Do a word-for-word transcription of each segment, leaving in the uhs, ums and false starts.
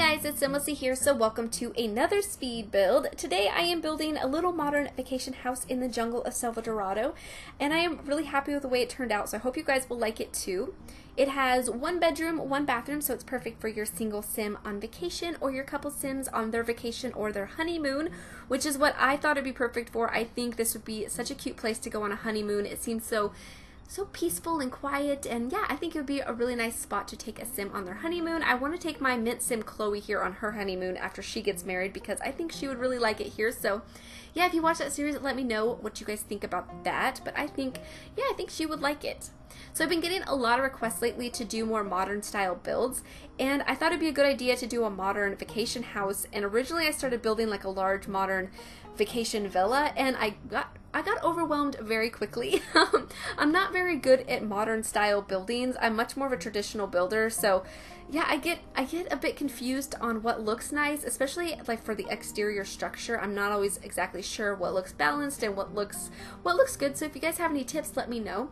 guys, it's SimLicy here, so welcome to another speed build. Today I am building a little modern vacation house in the jungle of Selvadorado, and I am really happy with the way it turned out, so I hope you guys will like it too. It has one bedroom, one bathroom, so it's perfect for your single sim on vacation or your couple sims on their vacation or their honeymoon, which is what I thought it'd be perfect for. I think this would be such a cute place to go on a honeymoon. It seems so So peaceful and quiet, and yeah, I think it would be a really nice spot to take a sim on their honeymoon. I want to take my mint sim Chloe here on her honeymoon after she gets married because I think she would really like it here. So yeah, if you watch that series, let me know what you guys think about that. But I think, yeah, I think she would like it. So I've been getting a lot of requests lately to do more modern style builds, and I thought it'd be a good idea to do a modern vacation house. And originally I started building like a large modern vacation villa, and I got I got overwhelmed very quickly. I'm not very good at modern style buildings. I'm much more of a traditional builder, so yeah, I get I get a bit confused on what looks nice, especially like for the exterior structure. I'm not always exactly sure what looks balanced and what looks what looks good. So if you guys have any tips, let me know.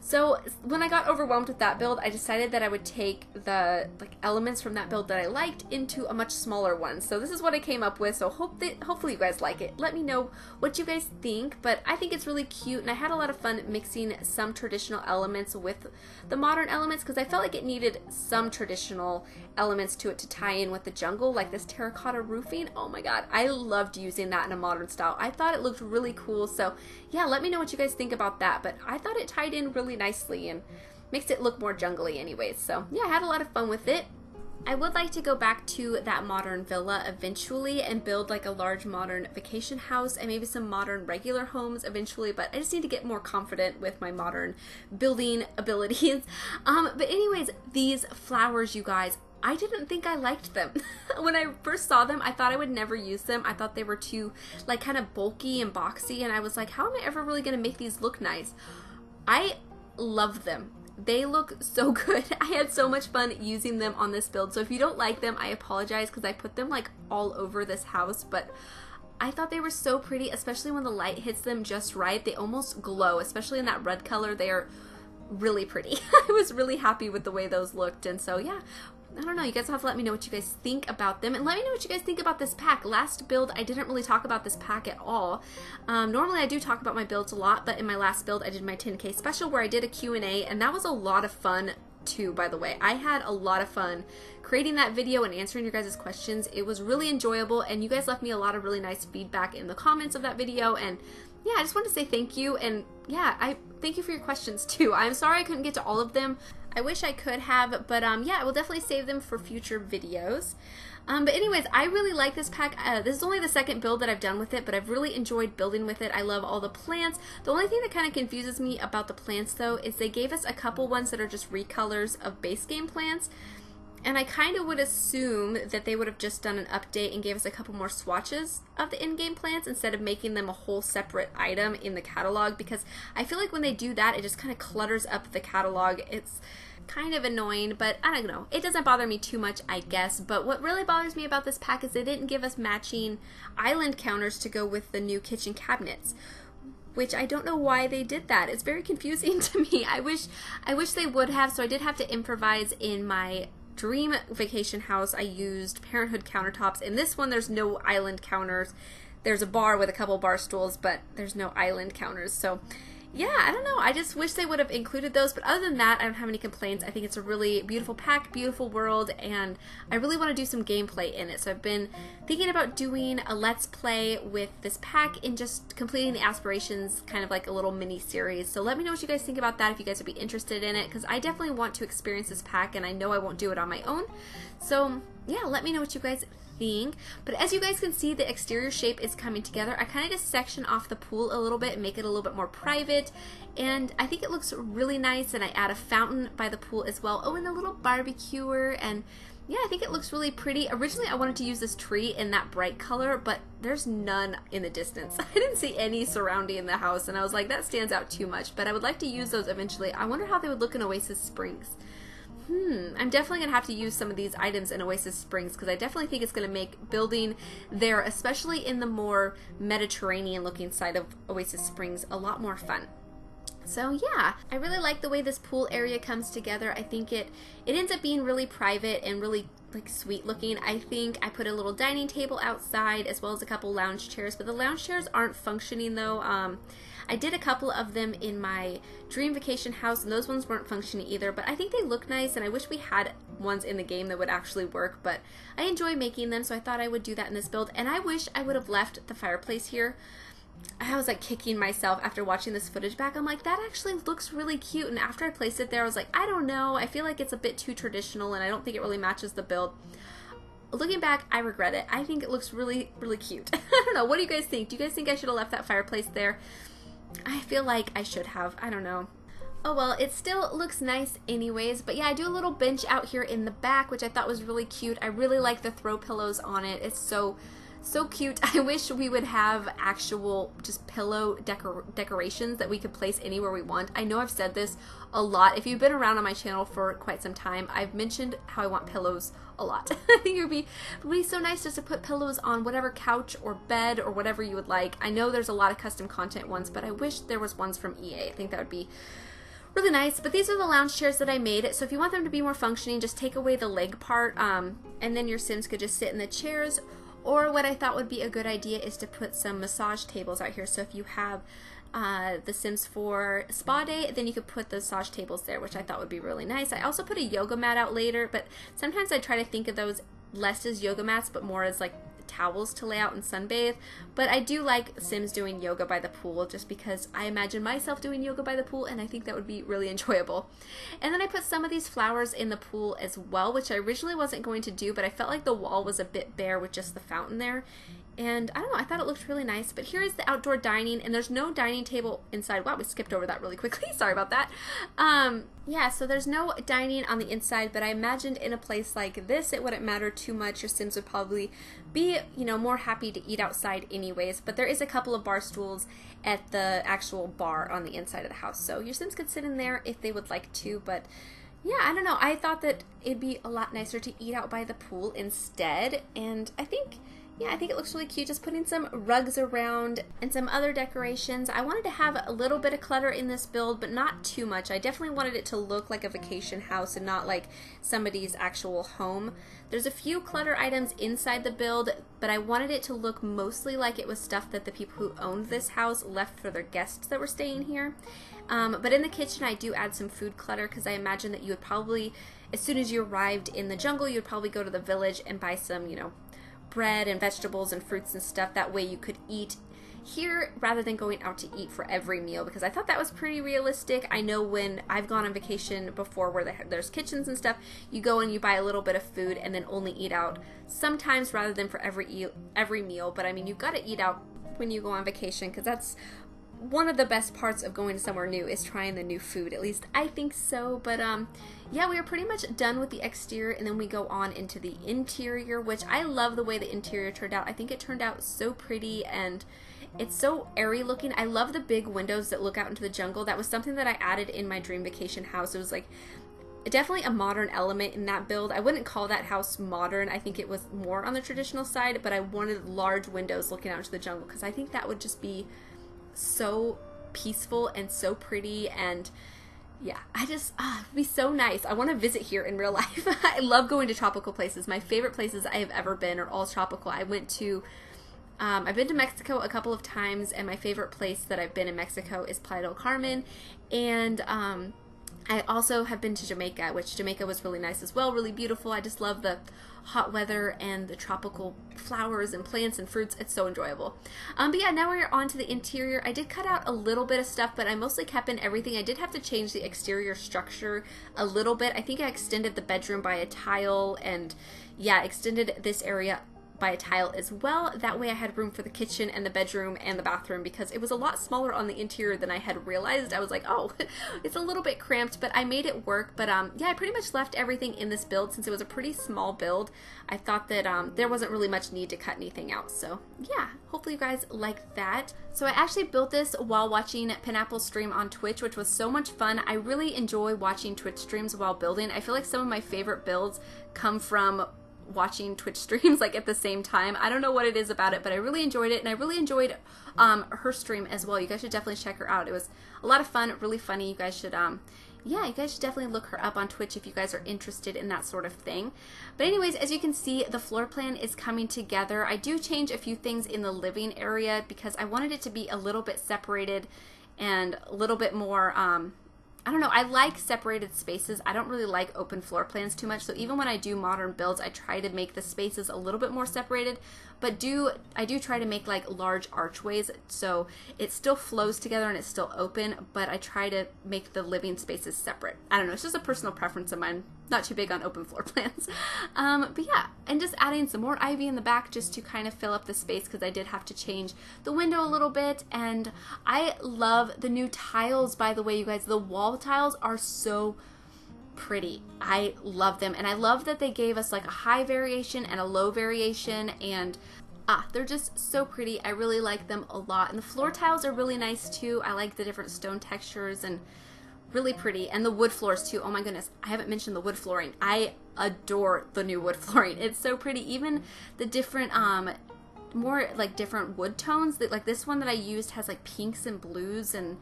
So when I got overwhelmed with that build, I decided that I would take the like elements from that build that I liked into a much smaller one. So this is what I came up with. So hope that hopefully you guys like it. Let me know what you guys think, but I think it's really cute, and I had a lot of fun mixing some traditional elements with the modern elements because I felt like it needed some traditional elements to it to tie in with the jungle, like this terracotta roofing. Oh my god, I loved using that in a modern style. I thought it looked really cool, so yeah, let me know what you guys think about that, but I thought it tied in really nicely and makes it look more jungly anyways, so yeah, I had a lot of fun with it. I would like to go back to that modern villa eventually and build like a large modern vacation house and maybe some modern regular homes eventually, but I just need to get more confident with my modern building abilities. Um, but anyways, these flowers, you guys, I didn't think I liked them. When I first saw them, I thought I would never use them. I thought they were too like kind of bulky and boxy, and I was like, how am I ever really gonna make these look nice? I love them. They look so good. I had so much fun using them on this build, so if you don't like them, I apologize because I put them like all over this house, but I thought they were so pretty, especially when the light hits them just right. They almost glow, especially in that red color. They are really pretty. I was really happy with the way those looked, and so yeah, I don't know, you guys have to let me know what you guys think about them, and let me know what you guys think about this pack. Last build, I didn't really talk about this pack at all. Um, normally I do talk about my builds a lot, but in my last build I did my ten K special where I did a Q and A, and that was a lot of fun too, by the way. I had a lot of fun creating that video and answering your guys' questions. It was really enjoyable, and you guys left me a lot of really nice feedback in the comments of that video, and yeah, I just want to say thank you, and yeah, I thank you for your questions too. I'm sorry I couldn't get to all of them. I wish I could have, but um, yeah, I will definitely save them for future videos. Um, but anyways, I really like this pack. Uh, this is only the second build that I've done with it, but I've really enjoyed building with it. I love all the plants. The only thing that kind of confuses me about the plants, though, is they gave us a couple ones that are just recolors of base game plants. And I kind of would assume that they would have just done an update and gave us a couple more swatches of the in-game plants instead of making them a whole separate item in the catalog, because I feel like when they do that, it just kind of clutters up the catalog. It's kind of annoying, but I don't know. It doesn't bother me too much, I guess, but what really bothers me about this pack is they didn't give us matching island counters to go with the new kitchen cabinets, which I don't know why they did that. It's very confusing to me. I wish, I wish they would have, so I did have to improvise in my dream vacation house. I used Parenthood countertops. In this one, there's no island counters. There's a bar with a couple bar stools, but there's no island counters. So yeah, I don't know. I just wish they would have included those. But other than that, I don't have any complaints. I think it's a really beautiful pack, beautiful world, and I really want to do some gameplay in it. So I've been thinking about doing a Let's Play with this pack and just completing the aspirations, kind of like a little mini series. So let me know what you guys think about that if you guys would be interested in it, because I definitely want to experience this pack, and I know I won't do it on my own. So yeah, let me know what you guys think. Thing. But as you guys can see, the exterior shape is coming together. I kind of just section off the pool a little bit and make it a little bit more private, and I think it looks really nice, and I add a fountain by the pool as well. Oh, and a little barbecuer, and yeah, I think it looks really pretty. Originally, I wanted to use this tree in that bright color, but there's none in the distance. I didn't see any surrounding the house, and I was like, that stands out too much, but I would like to use those eventually. I wonder how they would look in Oasis Springs. Hmm, I'm definitely going to have to use some of these items in Oasis Springs because I definitely think it's going to make building there, especially in the more Mediterranean looking side of Oasis Springs, a lot more fun. So yeah, I really like the way this pool area comes together. I think it it ends up being really private and really like sweet looking. I think I put a little dining table outside as well as a couple lounge chairs, but the lounge chairs aren't functioning though. Um, I did a couple of them in my dream vacation house and those ones weren't functioning either, but I think they look nice and I wish we had ones in the game that would actually work, but I enjoy making them, so I thought I would do that in this build. And I wish I would have left the fireplace here. I was like kicking myself after watching this footage back. I'm like, that actually looks really cute, and after I placed it there I was like, I don't know, I feel like it's a bit too traditional and I don't think it really matches the build. Looking back, I regret it. I think it looks really, really cute. I don't know, what do you guys think? Do you guys think I should have left that fireplace there? I feel like I should have. I don't know. Oh well, it still looks nice anyways, but yeah, I do a little bench out here in the back, which I thought was really cute. I really like the throw pillows on it. It's so So cute. I wish we would have actual just pillow decor decorations that we could place anywhere we want. I know I've said this a lot. If you've been around on my channel for quite some time, I've mentioned how I want pillows a lot. I think it would be, would be so nice just to put pillows on whatever couch or bed or whatever you would like. I know there's a lot of custom content ones, but I wish there was ones from E A. I think that would be really nice. But these are the lounge chairs that I made, so if you want them to be more functioning, just take away the leg part, um, and then your Sims could just sit in the chairs. Or what I thought would be a good idea is to put some massage tables out here. So if you have uh, The Sims four spa day, then you could put the massage tables there, which I thought would be really nice. I also put a yoga mat out later, but sometimes I try to think of those less as yoga mats, but more as like towels to lay out and sunbathe. But I do like Sims doing yoga by the pool just because I imagine myself doing yoga by the pool, and I think that would be really enjoyable. And then I put some of these flowers in the pool as well, which I originally wasn't going to do, but I felt like the wall was a bit bare with just the fountain there. And I don't know, I thought it looked really nice. But here is the outdoor dining, and there's no dining table inside. Wow, we skipped over that really quickly. Sorry about that. Um, yeah, so there's no dining on the inside, but I imagined in a place like this, it wouldn't matter too much. Your Sims would probably be, you know, more happy to eat outside anyways. But there is a couple of bar stools at the actual bar on the inside of the house. So your Sims could sit in there if they would like to, but yeah, I don't know. I thought that it'd be a lot nicer to eat out by the pool instead, and I think... yeah, I think it looks really cute, just putting some rugs around and some other decorations. I wanted to have a little bit of clutter in this build, but not too much. I definitely wanted it to look like a vacation house and not like somebody's actual home. There's a few clutter items inside the build, but I wanted it to look mostly like it was stuff that the people who owned this house left for their guests that were staying here. Um, but in the kitchen, I do add some food clutter because I imagine that you would probably, as soon as you arrived in the jungle, you'd probably go to the village and buy some, you know, bread and vegetables and fruits and stuff. That way you could eat here rather than going out to eat for every meal, because I thought that was pretty realistic. I know when I've gone on vacation before where there's kitchens and stuff, you go and you buy a little bit of food and then only eat out sometimes rather than for every every meal. But I mean, you've got to eat out when you go on vacation, because that's one of the best parts of going somewhere new is trying the new food. At least I think so. But um yeah, we are pretty much done with the exterior, and then we go on into the interior, which I love the way the interior turned out. I think it turned out so pretty, and it's so airy looking. I love the big windows that look out into the jungle. That was something that I added in my dream vacation house. It was like definitely a modern element in that build. I wouldn't call that house modern. I think it was more on the traditional side, but I wanted large windows looking out into the jungle because I think that would just be so peaceful and so pretty. And yeah, I just, ah, it'd be so nice. I want to visit here in real life. I love going to tropical places. My favorite places I have ever been are all tropical. I went to, um, I've been to Mexico a couple of times, and my favorite place that I've been in Mexico is Playa del Carmen. And um, I also have been to Jamaica, which Jamaica was really nice as well, really beautiful. I just love the hot weather and the tropical flowers and plants and fruits. It's so enjoyable. Um, but yeah, now we're on to the interior. I did cut out a little bit of stuff, but I mostly kept in everything. I did have to change the exterior structure a little bit. I think I extended the bedroom by a tile, and yeah, extended this area by a tile as well. That way I had room for the kitchen and the bedroom and the bathroom, because it was a lot smaller on the interior than I had realized. I was like, oh, it's a little bit cramped, but I made it work. But um, yeah, I pretty much left everything in this build since it was a pretty small build. I thought that um, there wasn't really much need to cut anything out. So yeah, hopefully you guys like that. So I actually built this while watching Pineapple stream on Twitch, which was so much fun. I really enjoy watching Twitch streams while building. I feel like some of my favorite builds come from watching Twitch streams like at the same time. I don't know what it is about it, but I really enjoyed it, and I really enjoyed um, her stream as well. You guys should definitely check her out. It was a lot of fun, really funny. You guys should, um, yeah, you guys should definitely look her up on Twitch if you guys are interested in that sort of thing. But anyways, as you can see, the floor plan is coming together. I do change a few things in the living area because I wanted it to be a little bit separated and a little bit more, um, I don't know, I like separated spaces. I don't really like open floor plans too much, so even when I do modern builds, I try to make the spaces a little bit more separated, but do I do try to make like large archways so it still flows together and it's still open, but I try to make the living spaces separate. I don't know, it's just a personal preference of mine. Not too big on open floor plans. Um, but yeah, and just adding some more ivy in the back just to kind of fill up the space because I did have to change the window a little bit. And I love the new tiles, by the way, you guys. The wall tiles are so pretty. I love them. And I love that they gave us like a high variation and a low variation, and ah, they're just so pretty. I really like them a lot. And the floor tiles are really nice too. I like the different stone textures and really pretty, and the wood floors too. Oh my goodness, I haven't mentioned the wood flooring. I adore the new wood flooring. It's so pretty. Even the different, um, more like different wood tones. That like this one that I used has like pinks and blues and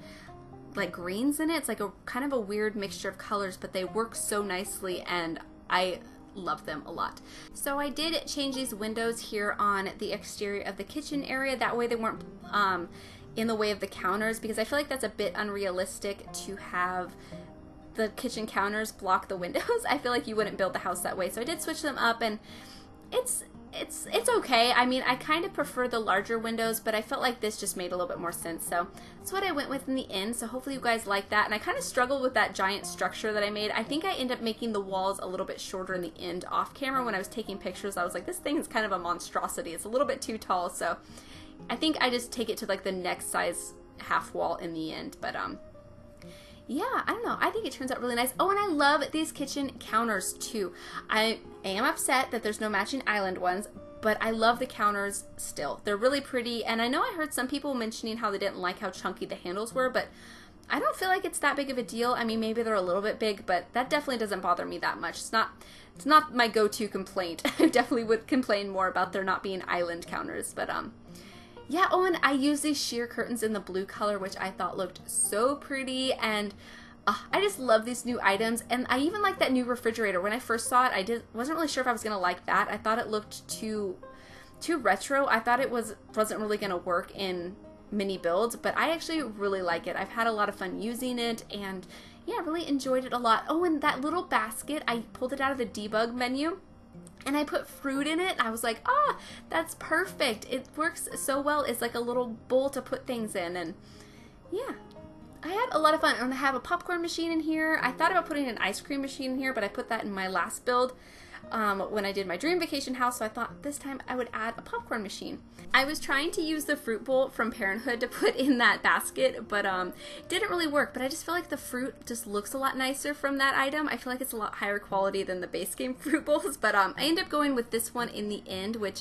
like greens in it. It's like a kind of a weird mixture of colors, but they work so nicely, and I love them a lot. So I did change these windows here on the exterior of the kitchen area. That way they weren't, um, in the way of the counters, because I feel like that's a bit unrealistic to have the kitchen counters block the windows. I feel like you wouldn't build the house that way, so I did switch them up, and it's it's it's okay. I mean, I kind of prefer the larger windows, but I felt like this just made a little bit more sense, so that's what I went with in the end. So hopefully you guys like that. And I kind of struggled with that giant structure that I made. I think I end up making the walls a little bit shorter in the end off camera. When I was taking pictures, I was like, this thing is kind of a monstrosity. It's a little bit too tall, so I think I just take it to like the next size half wall in the end, but um, yeah, I don't know. I think it turns out really nice. Oh, and I love these kitchen counters too. I am upset that there's no matching island ones, but I love the counters still. They're really pretty, and I know I heard some people mentioning how they didn't like how chunky the handles were, but I don't feel like it's that big of a deal. I mean, maybe they're a little bit big, but that definitely doesn't bother me that much. It's not, it's not my go-to complaint. I definitely would complain more about there not being island counters, but um, yeah. Oh, and I used these sheer curtains in the blue color, which I thought looked so pretty, and uh, I just love these new items. And I even like that new refrigerator. When I first saw it, I did, wasn't really sure if I was gonna like that. I thought it looked too too retro. I thought it was wasn't really gonna work in mini builds, but I actually really like it. I've had a lot of fun using it, and yeah, really enjoyed it a lot. Oh, and that little basket, I pulled it out of the debug menu, and I put fruit in it. I was like, ah, that's perfect. It works so well. It's like a little bowl to put things in. And yeah, I had a lot of fun. And I have a popcorn machine in here. I thought about putting an ice cream machine in here, but I put that in my last build um, when I did my dream vacation house. So I thought this time I would add a popcorn machine. I was trying to use the fruit bowl from Parenthood to put in that basket, but um, it didn't really work. But I just feel like the fruit just looks a lot nicer from that item. I feel like it's a lot higher quality than the base game fruit bowls, but um, I ended up going with this one in the end, which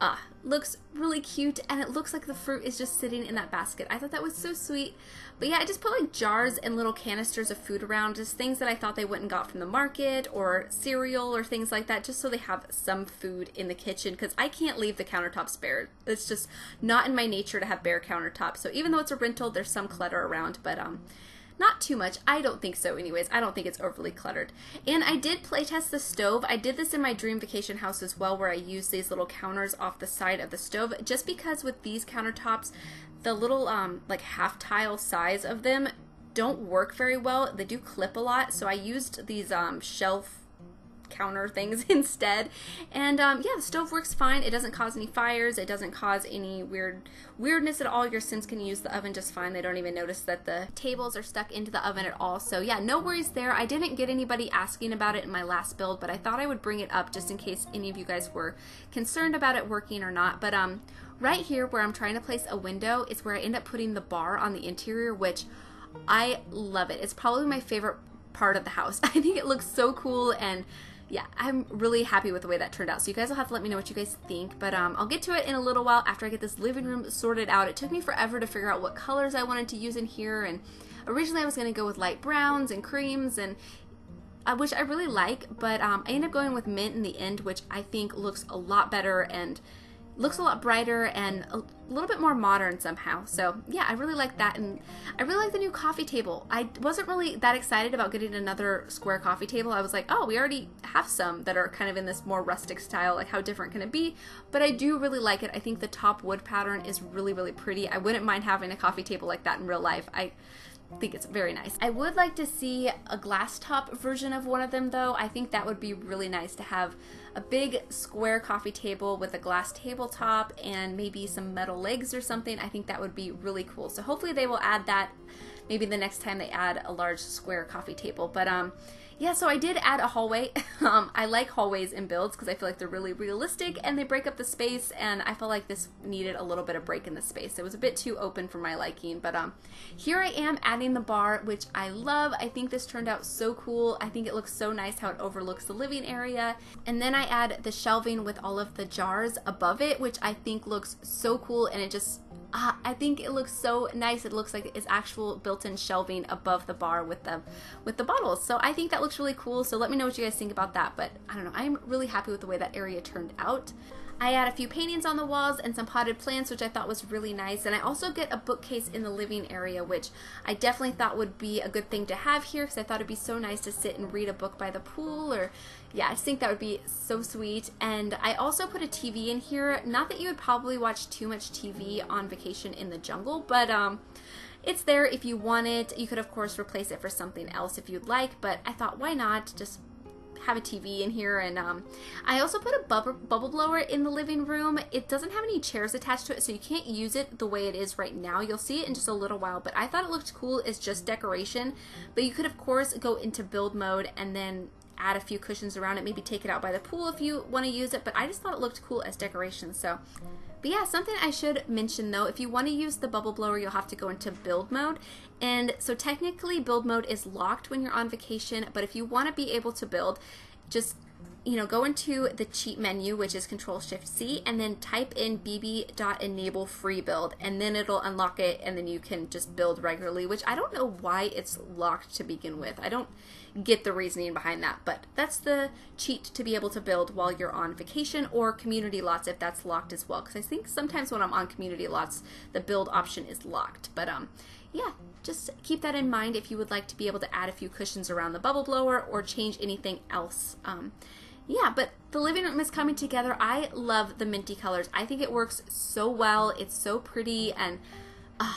uh, looks really cute, and it looks like the fruit is just sitting in that basket. I thought that was so sweet. But yeah, I just put like jars and little canisters of food around, just things that I thought they wouldn't got from the market, or cereal or things like that, just so they have some food in the kitchen, because I can't leave the countertops bare. It's just not in my nature to have bare countertops. So even though it's a rental, there's some clutter around, but um, not too much. I don't think so anyways. I don't think it's overly cluttered. And I did play test the stove. I did this in my dream vacation house as well, where I used these little counters off the side of the stove, just because with these countertops, the little um, like half tile size of them don't work very well. They do clip a lot, so I used these um, shelf counter things instead. And um, yeah, the stove works fine. It doesn't cause any fires. It doesn't cause any weird weirdness at all. Your Sims can use the oven just fine. They don't even notice that the tables are stuck into the oven at all. So yeah, no worries there. I didn't get anybody asking about it in my last build, but I thought I would bring it up just in case any of you guys were concerned about it working or not. But um, right here where I'm trying to place a window is where I end up putting the bar on the interior, which I love it. It's probably my favorite part of the house. I think it looks so cool, and yeah, I'm really happy with the way that turned out. So you guys will have to let me know what you guys think, but um, I'll get to it in a little while after I get this living room sorted out. It took me forever to figure out what colors I wanted to use in here, and originally I was going to go with light browns and creams, and uh, which I really like, but um, I ended up going with mint in the end, which I think looks a lot better and looks a lot brighter and a little bit more modern somehow. So yeah, I really like that, and I really like the new coffee table. I wasn't really that excited about getting another square coffee table. I was like, oh, we already have some that are kind of in this more rustic style, like how different can it be? But I do really like it. I think the top wood pattern is really, really pretty. I wouldn't mind having a coffee table like that in real life. I think it's very nice. I would like to see a glass top version of one of them though. I think that would be really nice to have a big square coffee table with a glass tabletop and maybe some metal legs or something. I think that would be really cool. So hopefully they will add that maybe the next time they add a large square coffee table. But um, yeah, so I did add a hallway. um, I like hallways in builds because I feel like they're really realistic and they break up the space, and I felt like this needed a little bit of break in the space. It was a bit too open for my liking, but um, here I am adding the bar, which I love. I think this turned out so cool. I think it looks so nice how it overlooks the living area. And then I add the shelving with all of the jars above it, which I think looks so cool, and it just Uh, I think it looks so nice. It looks like it's actual built-in shelving above the bar with the with the bottles. So I think that looks really cool. So let me know what you guys think about that. But I don't know, I'm really happy with the way that area turned out. I add a few paintings on the walls and some potted plants, which I thought was really nice. And I also get a bookcase in the living area, which I definitely thought would be a good thing to have here, because I thought it'd be so nice to sit and read a book by the pool, or yeah, I just think that would be so sweet. And I also put a T V in here. Not that you would probably watch too much T V on vacation in the jungle, but um, it's there if you want it. You could of course replace it for something else if you'd like, but I thought, why not just have a T V in here? And um, I also put a bub bubble blower in the living room. It doesn't have any chairs attached to it, so you can't use it the way it is right now. You'll see it in just a little while, but I thought it looked cool as just decoration. But you could of course go into build mode and then add a few cushions around it, maybe take it out by the pool if you want to use it, but I just thought it looked cool as decoration. So, but yeah, something I should mention though, if you want to use the bubble blower, you'll have to go into build mode. And so technically build mode is locked when you're on vacation, but if you want to be able to build, just, you know, go into the cheat menu, which is control shift C, and then type in bb.enable free build, and then it'll unlock it, and then you can just build regularly, which I don't know why it's locked to begin with. I don't get the reasoning behind that, but that's the cheat to be able to build while you're on vacation, or community lots if that's locked as well, because I think sometimes when I'm on community lots, the build option is locked. But um, yeah, just keep that in mind if you would like to be able to add a few cushions around the bubble blower or change anything else. Um, yeah, but the living room is coming together. I love the minty colors. I think it works so well. It's so pretty. And uh,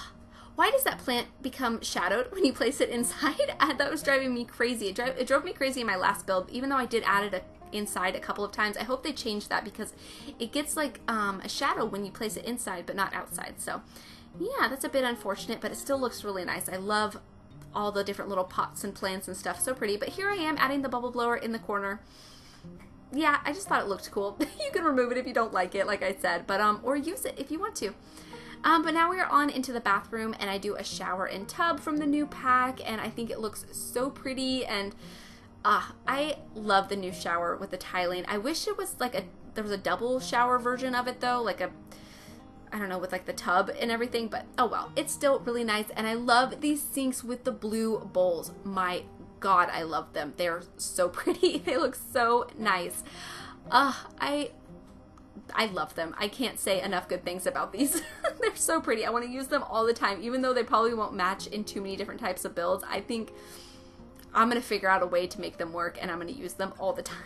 why does that plant become shadowed when you place it inside? That was driving me crazy. It, drive, it drove me crazy in my last build, even though I did add it a inside a couple of times. I hope they change that, because it gets like um, a shadow when you place it inside but not outside. So yeah, that's a bit unfortunate, but it still looks really nice. I love all the different little pots and plants and stuff, so pretty. But here I am adding the bubble blower in the corner. Yeah, I just thought it looked cool. You can remove it if you don't like it, like I said, but um, or use it if you want to. Um, but now we are on into the bathroom, and I do a shower and tub from the new pack, and I think it looks so pretty. And Ah, I love the new shower with the tiling. I wish it was like a, there was a double shower version of it though, like a, I don't know, with like the tub and everything, but oh well, it's still really nice. And I love these sinks with the blue bowls. My God, I love them. They're so pretty. They look so nice. Ah, I, I love them. I can't say enough good things about these. They're so pretty. I want to use them all the time, even though they probably won't match in too many different types of builds. I think I'm going to figure out a way to make them work, and I'm going to use them all the time.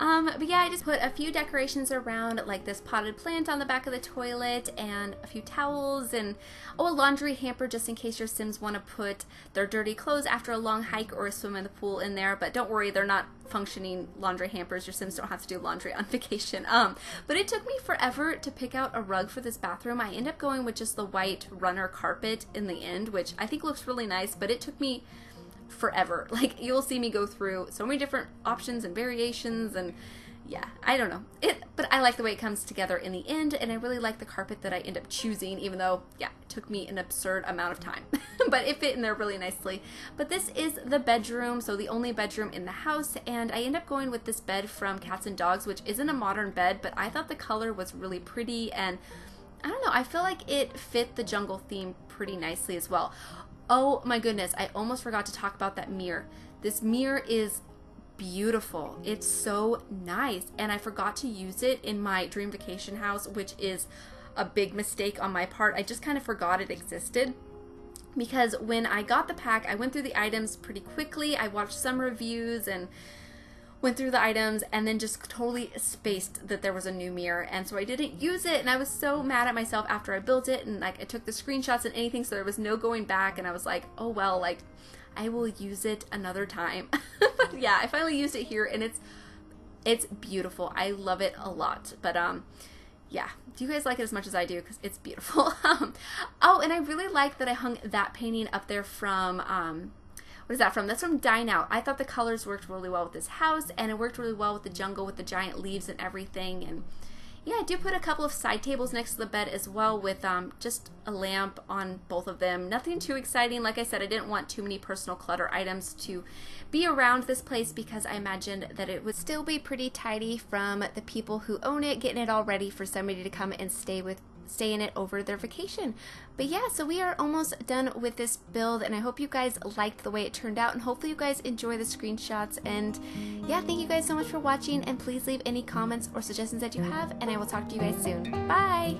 um, but yeah, I just put a few decorations around, like this potted plant on the back of the toilet, and a few towels, and oh, a laundry hamper just in case your Sims want to put their dirty clothes after a long hike or a swim in the pool in there. But don't worry, they're not functioning laundry hampers. Your Sims don't have to do laundry on vacation. Um, but it took me forever to pick out a rug for this bathroom. I end up going with just the white runner carpet in the end, which I think looks really nice, but it took me forever. Like, you'll see me go through so many different options and variations, and yeah, I don't know it, but I like the way it comes together in the end, and I really like the carpet that I end up choosing, even though yeah, it took me an absurd amount of time. But it fit in there really nicely. But this is the bedroom, so the only bedroom in the house, and I end up going with this bed from Cats and Dogs, which isn't a modern bed, but I thought the color was really pretty, and I don't know, I feel like it fit the jungle theme pretty nicely as well. Oh my goodness, I almost forgot to talk about that mirror. This mirror is beautiful. It's so nice. And I forgot to use it in my dream vacation house, which is a big mistake on my part. I just kind of forgot it existed. Because when I got the pack, I went through the items pretty quickly. I watched some reviews and went through the items and then just totally spaced that there was a new mirror, and so I didn't use it, and I was so mad at myself after I built it, and like I took the screenshots and anything, so there was no going back, and I was like, oh well, like I will use it another time. But yeah, I finally used it here, and it's it's beautiful. I love it a lot. But um yeah, do you guys like it as much as I do? Because it's beautiful. Um, oh, and I really like that I hung that painting up there from, um, what is that from? That's from Dine Out. I thought the colors worked really well with this house, and it worked really well with the jungle with the giant leaves and everything. And yeah, I do put a couple of side tables next to the bed as well with um, just a lamp on both of them. Nothing too exciting. Like I said, I didn't want too many personal clutter items to be around this place because I imagined that it would still be pretty tidy from the people who own it, getting it all ready for somebody to come and stay with stay in it over their vacation. But yeah, so we are almost done with this build, and I hope you guys liked the way it turned out, and hopefully you guys enjoy the screenshots. And yeah, thank you guys so much for watching, and please leave any comments or suggestions that you have, and I will talk to you guys soon. Bye!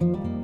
Thank you.